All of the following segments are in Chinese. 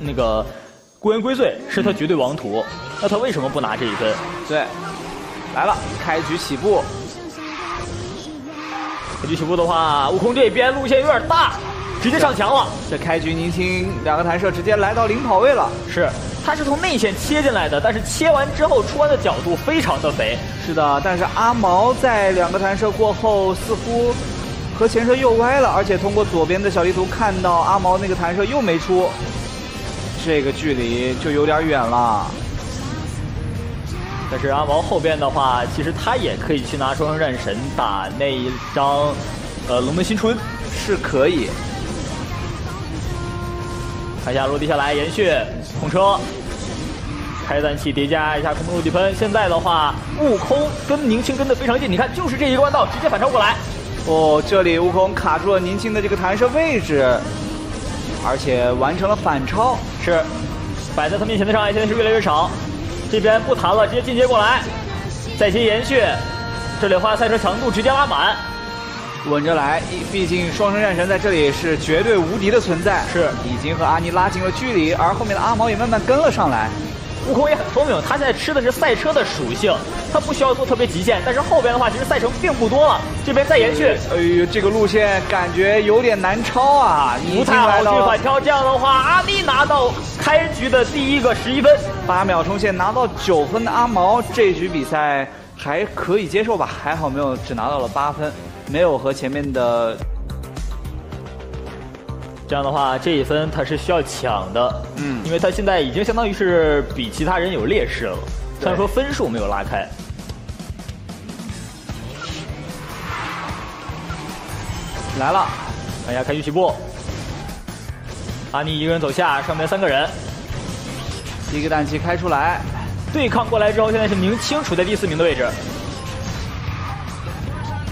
那个故人归罪是他绝对王图，那他为什么不拿这一分？对，来了，开局起步。开局起步的话，悟空这边路线有点大，直接上墙了。这开局您听两个弹射直接来到领跑位了，是。 他是从内线切进来的，但是切完之后穿的角度非常的肥。是的，但是阿毛在两个弹射过后，似乎和前射又歪了，而且通过左边的小地图看到阿毛那个弹射又没出，这个距离就有点远了。但是阿毛后边的话，其实他也可以去拿双生战神打那一张，龙门新春是可以。 看一下落地下来，延续控车，开弹器叠加一下空中落地喷。现在的话，悟空跟宁青跟得非常近，你看就是这一个弯道直接反超过来。哦，这里悟空卡住了宁青的这个弹射位置，而且完成了反超。是，摆在他面前的障碍现在是越来越少。这边不弹了，直接进阶过来，再接延续。这里的话赛车强度直接拉满，稳着来。毕竟双生战神在这里是绝对无敌的存在，是已经和阿尼拉近了距离，而后面的阿毛也慢慢跟了上来。悟空也很聪明，他现在吃的是赛车的属性，他不需要做特别极限。但是后边的话，其实赛程并不多了，这边再延续。哎呦，这个路线感觉有点难超啊！不太好去反超，这样的话，阿尼拿到开局的第一个11分，8秒冲线拿到9分的阿毛，这局比赛还可以接受吧？还好没有只拿到了8分。 没有和前面的，这样的话，这一分他是需要抢的，嗯，因为他现在已经相当于是比其他人有劣势了，虽然说分数没有拉开。来了，看一下开局起步，阿尼一个人走下，上面3个人，一个弹器开出来，对抗过来之后，现在是宁青处在第4名的位置。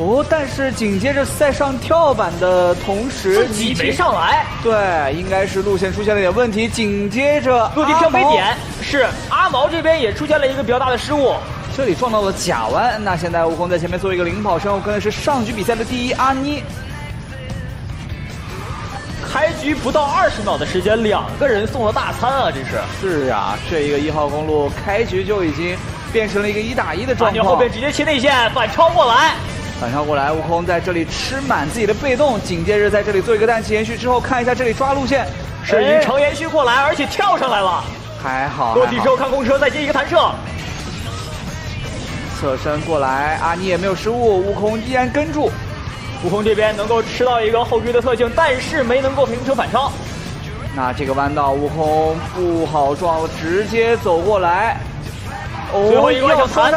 哦，但是紧接着在上跳板的同时，自己没上来。对，应该是路线出现了点问题。紧接着落地跳飞点，是阿毛这边也出现了一个比较大的失误，这里撞到了假弯。那现在悟空在前面做一个领跑，身后跟的是上局比赛的第一阿妮。开局不到20秒的时间，2个人送了大餐啊！这是。是啊，这一个1号公路开局就已经变成了一个1打1的状况。阿妮后边直接切内线反超过来。 反超过来，悟空在这里吃满自己的被动，紧接着在这里做一个弹气延续之后，看一下这里抓路线，是一长延续过来，而且跳上来了，还好。落地之后看空车，再接一个弹射，侧身过来，阿尼也没有失误，悟空依然跟住。悟空这边能够吃到一个后追的特性，但是没能够平车反超。那这个弯道悟空不好撞，直接走过来。 最后一个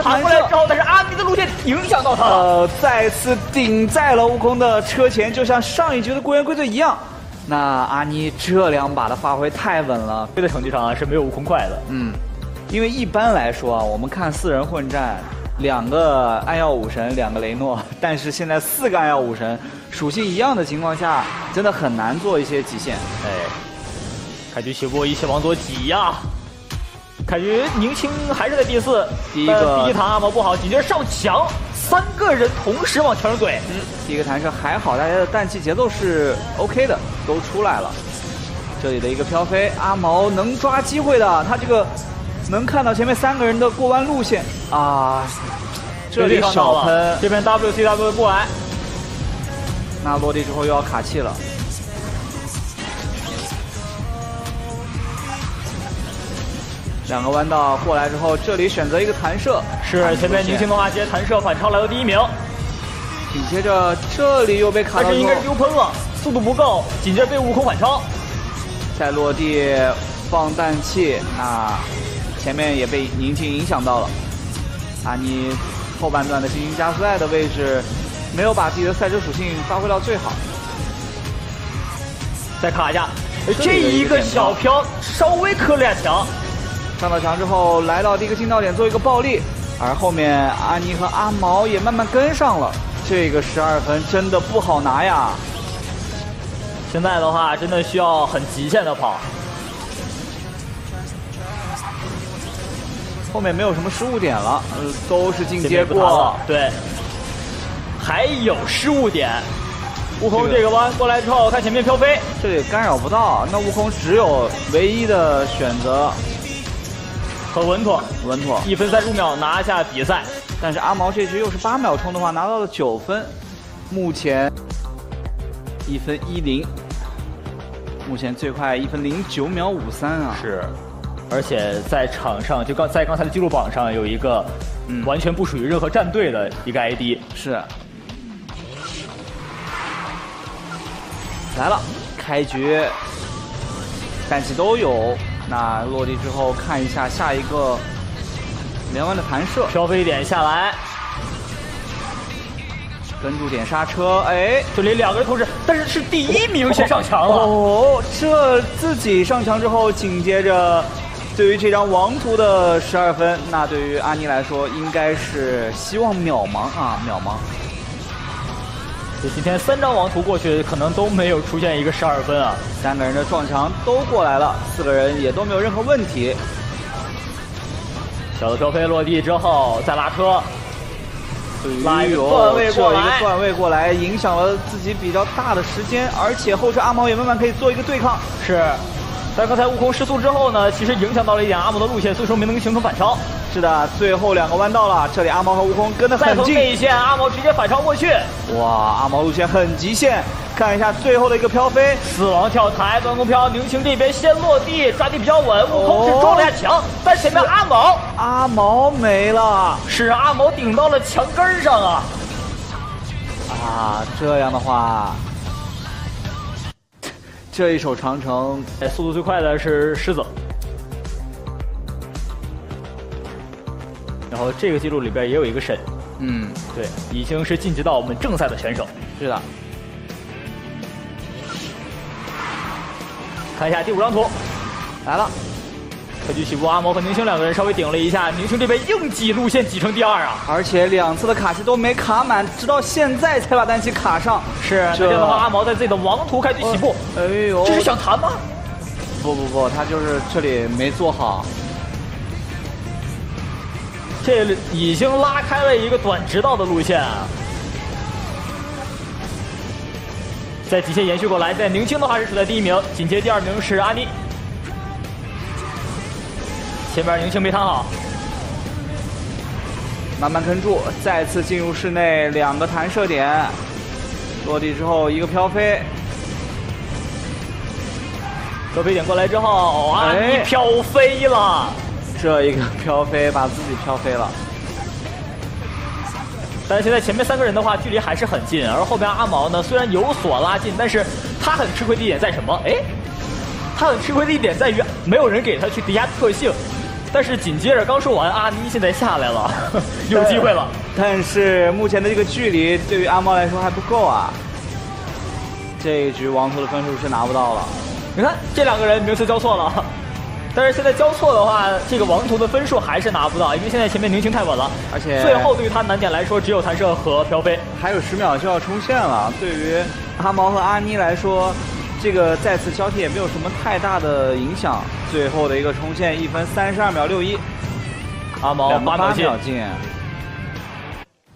弹过来之后，但是阿尼的路线影响到他了，再次顶在了悟空的车前，就像上一局的故人归队一样。那阿尼这2把的发挥太稳了，这个成绩上啊是没有悟空快的。嗯，因为一般来说啊，我们看4人混战，2个暗耀武神，2个雷诺，但是现在4个暗耀武神属性一样的情况下，真的很难做一些极限。哎，开局起步一起往左挤呀、啊。 感觉宁青还是在第4，第一弹阿毛不好，紧接着上墙，3个人同时往墙上怼。嗯，第一个弹射还好，大家的弹气节奏是 OK 的，都出来了。这里的一个飘飞，阿毛能抓机会的，他这个能看到前面3个人的过弯路线啊。这里少喷，这边 WCW 过来，那落地之后又要卡气了。 两个弯道过来之后，这里选择一个弹射，是前面宁青的话直接弹射反超来到第1名，紧接着这里又被卡到，但是应该是丢喷了，速度不够，紧接着被悟空反超，再落地放氮气，那前面也被宁青影响到了，阿尼后半段的进行加速带的位置，没有把自己的赛车属性发挥到最好，再卡一下，这一个小飘稍微磕了2墙。 上到墙之后，来到第1个进道点做一个暴力，而后面阿尼和阿毛也慢慢跟上了。这个12分真的不好拿呀！现在的话，真的需要很极限的跑。后面没有什么失误点了，都是进阶过了。对，还有失误点，悟空这个弯过来之后，他前面飘飞，这里干扰不到，那悟空只有唯一的选择，很稳妥，稳妥，1分35秒拿下比赛。但是阿毛这局又是8秒冲的话，拿到了9分，目前1分10，目前最快1分09秒53啊。是。 而且在场上，就刚才的记录榜上有一个，完全不属于任何战队的一个 ID。是。来了，开局战绩都有。那落地之后看一下下一个连环的弹射，飘飞一点下来，跟住点刹车。哎，这里两个人同时，但是是第一名先上墙了。哦，这自己上墙之后，紧接着。 对于这张王图的12分，那对于阿妮来说应该是希望渺茫啊，渺茫。这今天3张王图过去，可能都没有出现一个12分啊。3个人的撞墙都过来了，4个人也都没有任何问题。小的飘飞落地之后再拉车，拉一个段位过来，影响了自己比较大的时间，而且后车阿毛也慢慢可以做一个对抗。是。 但刚才悟空失速之后呢，其实影响到了一点阿毛的路线，所以说没能形成反超。是的，最后2个弯到了，这里阿毛和悟空跟得很近。再从内线，阿毛直接反超过去。哇，阿毛路线很极限。看一下最后的一个飘飞，死亡跳台，关公飘，宁晴这边先落地，抓地比较稳。悟空是撞了下墙，但前面阿毛，没了，是阿毛顶到了墙根上啊。啊，这样的话。 这一手长城，速度最快的是狮子。然后这个记录里边也有一个神，对，已经是晋级到我们正赛的选手。是的。看一下第5张图，来了，特举起步，阿毛和宁星2个人稍微顶了一下，宁星这边硬挤路线挤成第2啊，而且2次的卡期都没卡满，直到现在才把单骑卡上。是，这样的话，阿毛在自己的王图开局起步，哎呦，这是想弹吗？不，他就是这里没做好，这里已经拉开了一个短直道的路线啊。 在极限延续过来，在宁青的话是处在第1名，紧接第2名是阿妮。前面宁青没弹好，慢慢跟住，再次进入室内，2个弹射点，落地之后一个飘飞，飘飞点过来之后，阿妮飘飞了，这一个飘飞把自己飘飞了。 但是现在前面3个人的话，距离还是很近，而后边阿毛呢，虽然有所拉近，但是他很吃亏的一点在什么？哎，他很吃亏的一点在于没有人给他去叠加特性。但是紧接着刚说完，阿妮现在下来了，有机会了。但是目前的这个距离对于阿毛来说还不够啊。这一局王图的分数是拿不到了。你看这2个人名次交错了。 但是现在交错的话，这个王图的分数还是拿不到，因为现在前面宁青太稳了，而且最后对于他难点来说，只有弹射和飘飞，还有10秒就要冲线了。对于阿毛和阿妮来说，这个再次交替也没有什么太大的影响。最后的一个冲线1分32秒61，阿毛8秒进。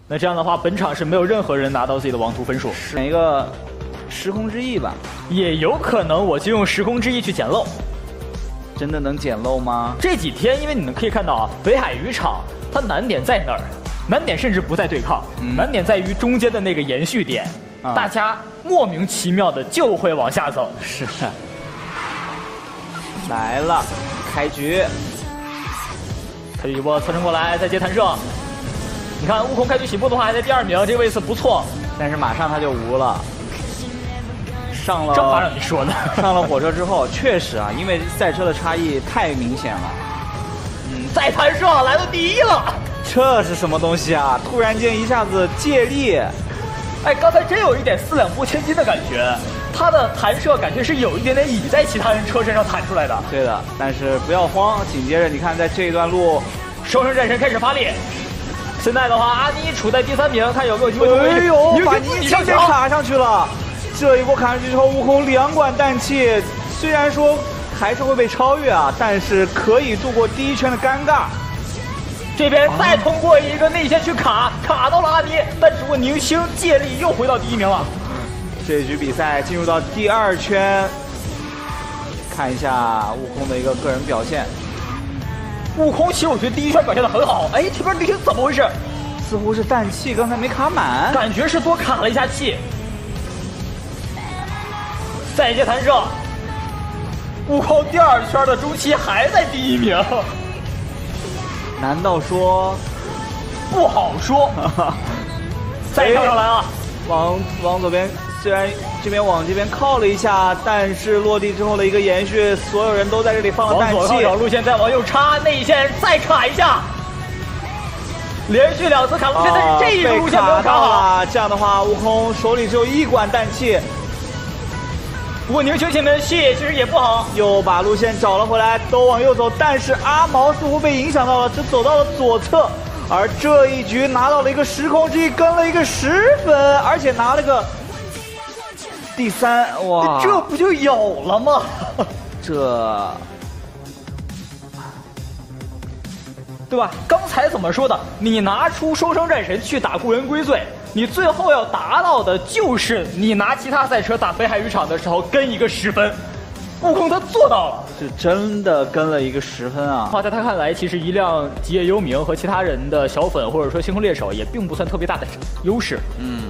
那这样的话，本场是没有任何人拿到自己的王图分数，选一个时空之翼吧，也有可能我就用时空之翼去捡漏。 真的能捡漏吗？这几天，因为你们可以看到啊，北海渔场它难点在哪儿？难点甚至不在对抗，难点在于中间的那个延续点，大家莫名其妙的就会往下走。是。来了，开局，开局一波侧身过来，再接弹射。你看悟空开局起步的话还在第2名，这位次不错，但是马上他就无了。 上了，这话让你说的。上了火车之后，确实啊，因为赛车的差异太明显了。再弹射来到第1了，这是什么东西啊？突然间一下子借力，哎，刚才真有一点4两拨千斤的感觉。他的弹射感觉是有一点点倚在其他人车身上弹出来的。对的，但是不要慌，紧接着你看，在这一段路，双生战神开始发力。 现在的话，阿妮处在第3名，看有没有机会。哎呦，把宁青给卡上去了。 这一波卡上去之后，悟空2管氮气，虽然说还是会被超越啊，但是可以度过第1圈的尴尬。这边再通过一个内线去卡，卡到了阿妮，但只不过宁星借力又回到第1名了。这一局比赛进入到第二圈，看一下悟空的一个个人表现。悟空其实我觉得第一圈表现的很好，哎，这边绿星怎么回事？似乎是氮气刚才没卡满，感觉是多卡了一下气。再接弹射，悟空第二圈的中期还在第一名，难道说？ 不好说，再跳上来啊！往左边，虽然这边往这边靠了一下，但是落地之后的一个延续，所有人都在这里放了氮气。往左靠，路线再往右插，内线再卡一下，连续两次卡路线，但是这一路线没有卡好。这样的话，悟空手里只有一管氮气。不过牛球前面的气其实也不好，又把路线找了回来，都往右走，但是阿毛似乎被影响到了，只走到了左侧。 而这一局拿到了一个时空之翼，跟了一个10分，而且拿了个第3，哇，这不就有了吗？这，对吧？刚才怎么说的？你拿出双生战神去打故人归罪，你最后要达到的就是你拿其他赛车打北海渔场的时候跟一个10分。 悟空他做到了，是真的跟了一个10分啊！在他看来，其实一辆吉野幽冥和其他人的小粉或者说星空猎手也并不算特别大的优势。嗯，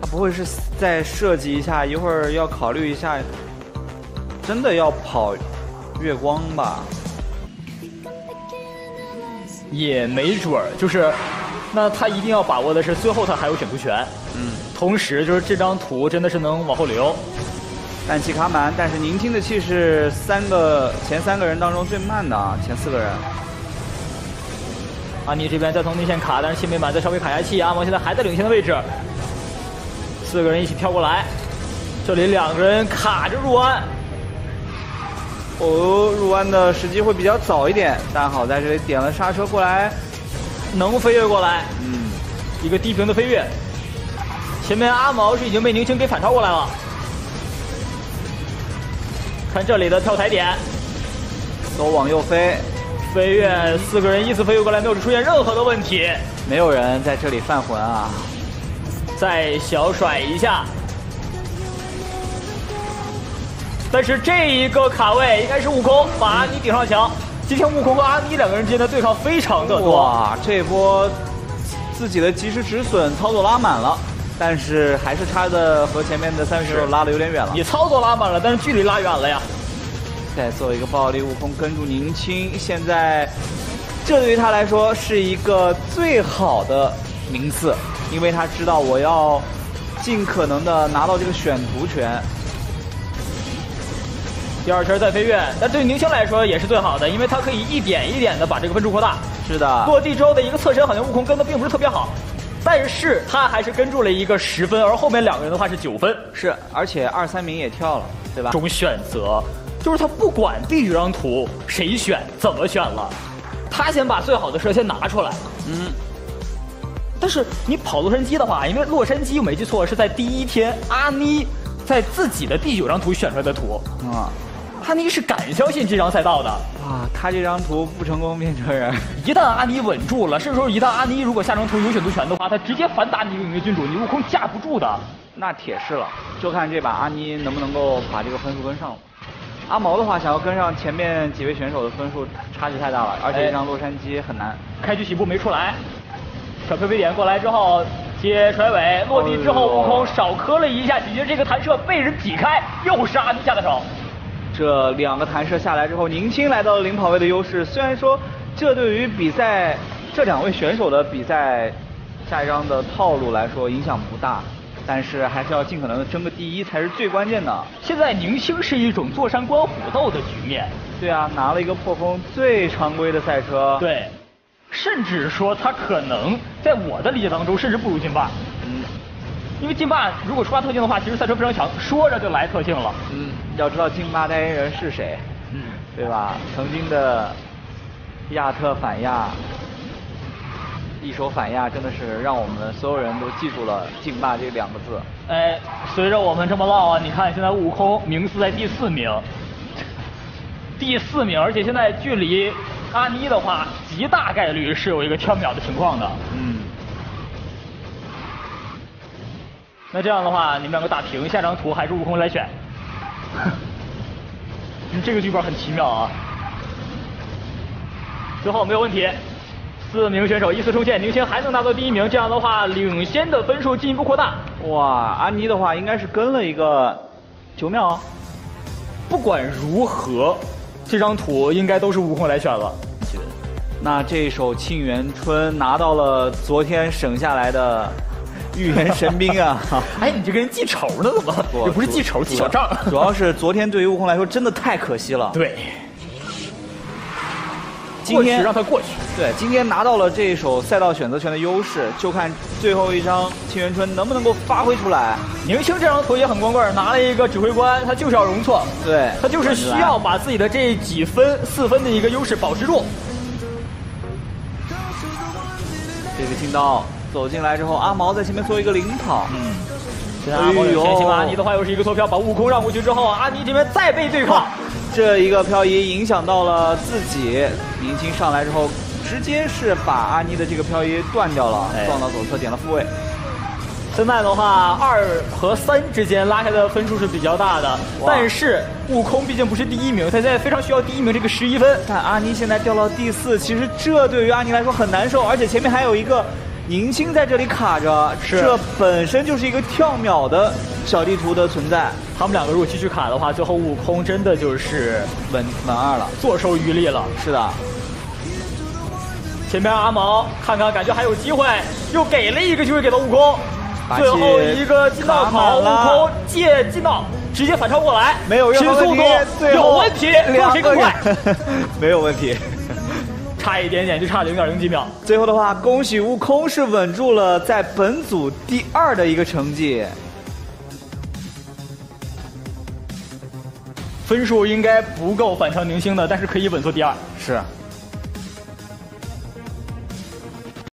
他不会是再设计一下，一会儿要考虑一下，真的要跑月光吧？也没准儿，就是那他一定要把握的是，最后他还有选图权。嗯，同时就是这张图真的是能往后留。 氮气卡满，但是宁听的气是前三个人当中最慢的啊，前4个人。阿尼这边再从内线卡，但是气没满，再稍微卡下气。阿毛现在还在领先的位置，4个人一起跳过来，这里2个人卡着入弯。哦，入弯的时机会比较早一点，但好在这里点了刹车过来，能飞跃过来，嗯，一个低平的飞跃。前面阿毛是已经被宁听给反超过来了。 看这里的跳台点，都往右飞，飞跃，4个人依次飞跃过来，没有出现任何的问题，没有人在这里犯浑啊！再小甩一下，但是这一个卡位应该是悟空把阿尼顶上墙。今天悟空和阿尼2个人之间的对抗非常的多，哇，这波自己的及时止损操作拉满了。 但是还是差的和前面的3位选手拉的有点远了。你操作拉满了，但是距离拉远了呀。再做一个暴力，悟空跟住宁青，现在这对于他来说是一个最好的名次，因为他知道我要尽可能的拿到这个选图权。第2圈再飞跃，但对于宁青来说也是最好的，因为他可以一点一点的把这个分数扩大。是的。落地之后的一个侧身，好像悟空跟的并不是特别好。 但是他还是跟住了一个10分，而后面2个人的话是9分，是，而且2、3名也跳了，对吧？这种选择，就是他不管第几张图谁选怎么选了，他先把最好的车先拿出来。嗯。但是你跑洛杉矶的话，因为洛杉矶我没记错是在第1天，阿妮在自己的第9张图选出来的图。啊、嗯，阿妮是敢相信这张赛道的。啊，他这张图不成功变成人。一旦阿尼稳住了，甚至说一旦阿尼如果下张图有选择权的话，他直接反打你永月君主，你悟空架不住的，那铁是了。就看这把阿尼能不能够把这个分数跟上了。阿毛的话，想要跟上前面几位选手的分数，差距太大了，而且这张洛杉矶很难。开局起步没出来，小飞飞点过来之后接甩尾，落地之后悟空少磕了一下，紧接着这个弹射被人劈开，又是阿尼下的手。 这2个弹射下来之后，宁青来到了领跑位的优势。虽然说这对于比赛这2位选手的比赛下一张的套路来说影响不大，但是还是要尽可能的争个第1才是最关键的。现在宁青是一种坐山观虎斗的局面。对啊，拿了一个破风最常规的赛车。对，甚至说他可能在我的理解当中，甚至不如劲霸。嗯。 因为劲霸如果出发特性的话，其实赛车非常强，说着就来特性了。嗯，要知道劲霸代言人是谁，嗯，对吧？曾经的亚特反亚，一手反亚，真的是让我们所有人都记住了劲霸这2个字。哎，随着我们这么唠啊，你看现在悟空名次在第4名，第4名，而且现在距离阿妮的话，极大概率是有一个跳秒的情况的。嗯。那这样的话，你们两个打平，下张图还是悟空来选。这个剧本很奇妙啊！最后没有问题，4名选手依次出现，宁谦还能拿到第1名，这样的话领先的分数进一步扩大。哇，安妮的话应该是跟了一个9秒哦。不管如何，这张图应该都是悟空来选了。那这首《沁园春》拿到了昨天省下来的。 预言神兵啊！哎，你这个人记仇呢，怎么？也不是记仇，记小账。主要是昨天对于悟空来说真的太可惜了。对，今天让他过去。对，今天拿到了这一手赛道选择权的优势，就看最后一张沁园春能不能够发挥出来。宁青这张图也很光棍，拿了一个指挥官，他就是要容错。对，他就是需要把自己的这几分4分的一个优势保持住。这个金刀。 走进来之后，阿毛在前面做一个领跑。嗯，现在阿毛有前行了。阿尼的话又是一个错飘，把悟空让过去之后，阿尼这边再被对抗，这一个漂移影响到了自己。林青上来之后，直接是把阿尼的这个漂移断掉了，撞到左侧点了复位。现在的话，2和3之间拉开的分数是比较大的，但是悟空毕竟不是第1名，他现在非常需要第1名这个11分。但阿尼现在掉到第4，其实这对于阿尼来说很难受，而且前面还有一个。 宁青在这里卡着，这本身就是一个跳秒的小地图的存在。他们两个如果继续卡的话，最后悟空真的就是稳2了，坐收渔利了。是的。前面阿毛看看，感觉还有机会，又给了一个机会给到悟空。最后一个进道跑，悟空借进道直接反超过来，没有任何问题，有问题，让谁更快？没有问题。 差一点点，就差0.0几秒。最后的话，恭喜悟空是稳住了在本组第2的一个成绩，分数应该不够反超宁星的，但是可以稳坐第2。是。